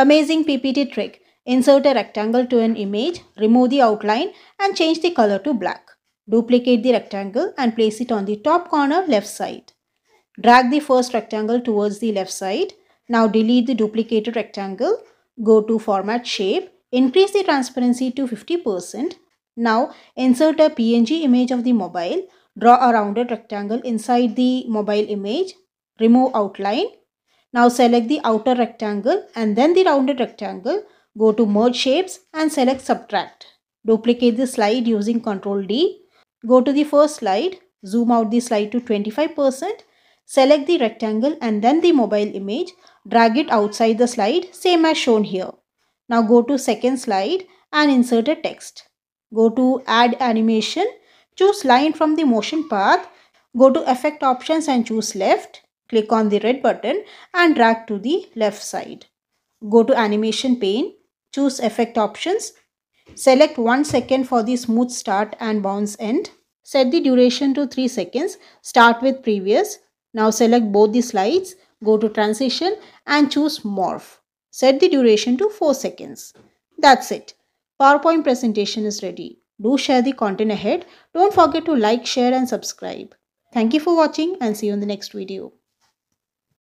Amazing PPT trick. Insert a rectangle to an image, remove the outline and change the color to black. Duplicate the rectangle and place it on the top corner left side. Drag the first rectangle towards the left side. Now delete the duplicated rectangle. Go to Format Shape. Increase the transparency to 50%. Now insert a PNG image of the mobile. Draw a rounded rectangle inside the mobile image. Remove outline. Now select the outer rectangle and then the rounded rectangle. Go to Merge Shapes and select Subtract. Duplicate the slide using Ctrl D. Go to the first slide. Zoom out the slide to 25%. Select the rectangle and then the mobile image. Drag it outside the slide, same as shown here. Now go to second slide and insert a text. Go to Add Animation. Choose Line from the motion path. Go to Effect Options and choose Left. Click on the red button and drag to the left side. Go to Animation pane. Choose Effect Options. Select 1 second for the smooth start and bounce end. Set the duration to 3 seconds. Start with previous. Now select both the slides, go to Transition and choose Morph. Set the duration to 4 seconds. That's it. PowerPoint presentation is ready. Do share the content ahead. Don't forget to like, share and subscribe. Thank you for watching and see you in the next video.